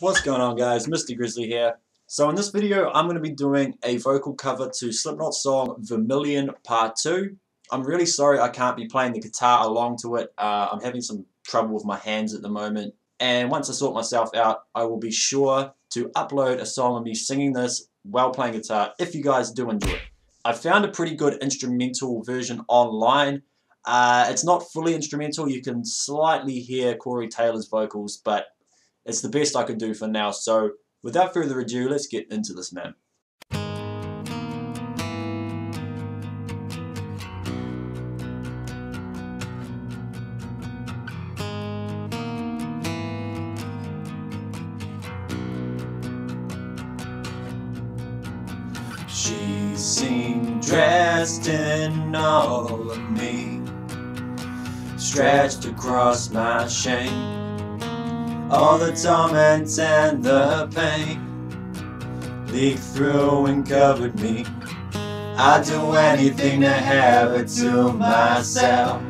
What's going on, guys? Mr. Grizzly here. So in this video I'm going to be doing a vocal cover to Slipknot's song Vermillion Part 2. I'm really sorry I can't be playing the guitar along to it. I'm having some trouble with my hands at the moment, and once I sort myself out I will be sure to upload a song of me singing this while playing guitar if you guys do enjoy it. I found a pretty good instrumental version online. It's not fully instrumental, you can slightly hear Corey Taylor's vocals, but it's the best I could do for now. So without further ado, let's get into this, man. She's seen dressed in all of me, stretched across my shame, all the torment and the pain leaked through and covered me. I'd do anything to have it to myself,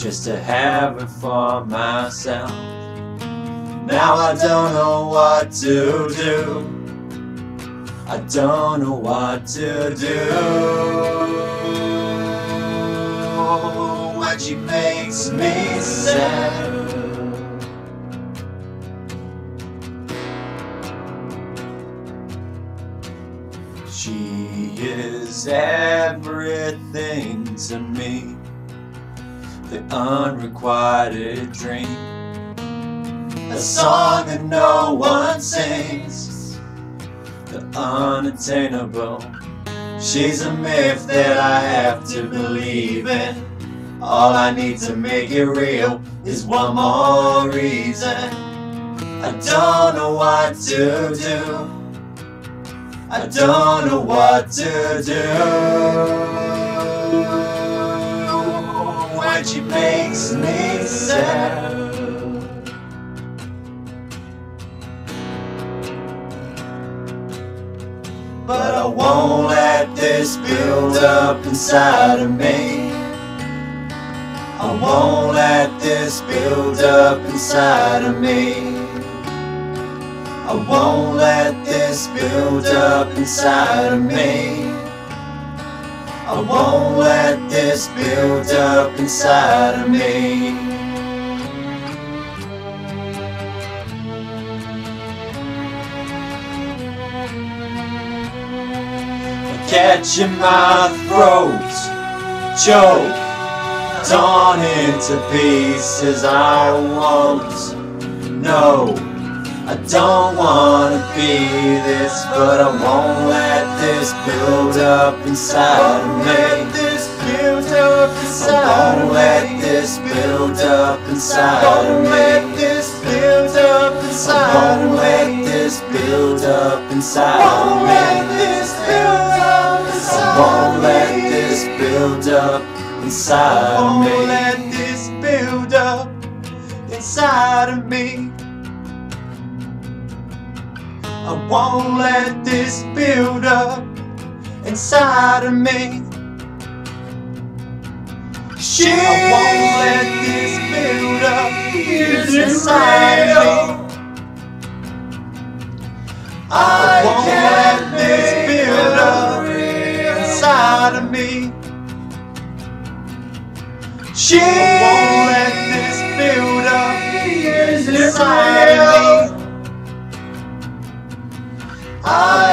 just to have it for myself. Now I don't know what to do, I don't know what to do when she makes me sad. She is everything to me, the unrequited dream, a song that no one sings, the unattainable. She's a myth that I have to believe in. All I need to make it real is one more reason. I don't know what to do, I don't know what to do when she makes me sad. But I won't let this build up inside of me, I won't let this build up inside of me, I won't let this build up inside of me, I won't let this build up inside of me. I catch in my throat, choke, torn into pieces. I won't, no, I don't wanna be this, but I won't let this build up inside of me. I won't let this build up inside of me. I won't let this build up inside of me. I won't let this build up inside of me. I won't let this build up inside of me. I won't let this build up inside of me. I won't let this build up inside of me. She, I won't let this build up inside of me. I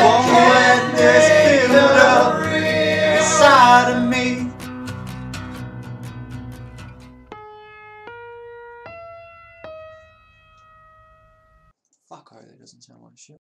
won't let this build up inside of me. She, I won't let this build up inside of me. I won't let this build up inside of me. Fuck, that doesn't sound like shit.